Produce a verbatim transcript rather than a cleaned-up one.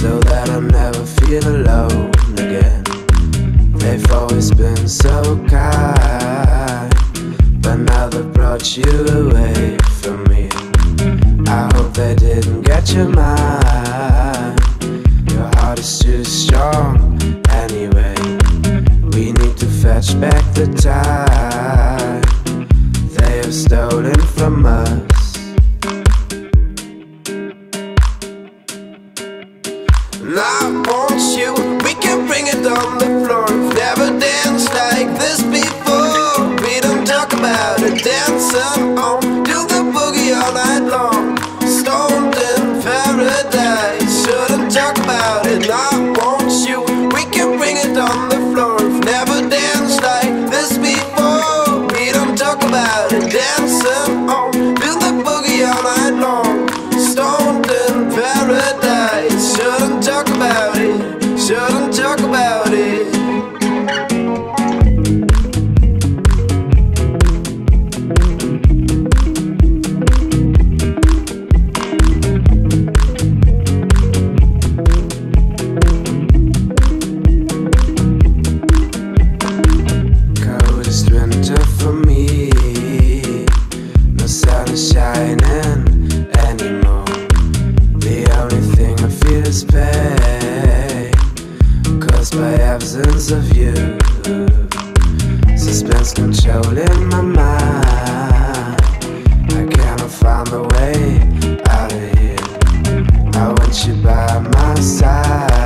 so that I'll never feel alone again. They've always been so kind, but now they brought you away from me. I hope they didn't get your mind. Your heart is too strong anyway. We need to fetch back the time they have stolen from us. I want you, we can bring it on the floor. We've never danced like this before. We don't talk about it, dance on, do the boogie all night long. Stoned in paradise, shouldn't talk about it. I want you, we can bring it on the floor. We've never danced like this before. We don't talk about it, dance on, do the boogie all night long. Stoned in paradise, shouldn't talk about it, shouldn't talk about it. Coldest winter for me, no sun is shining anymore. The only thing I feel is pain by absence of you. Suspense controlling my mind. I cannot find a way out of here. I want you by my side.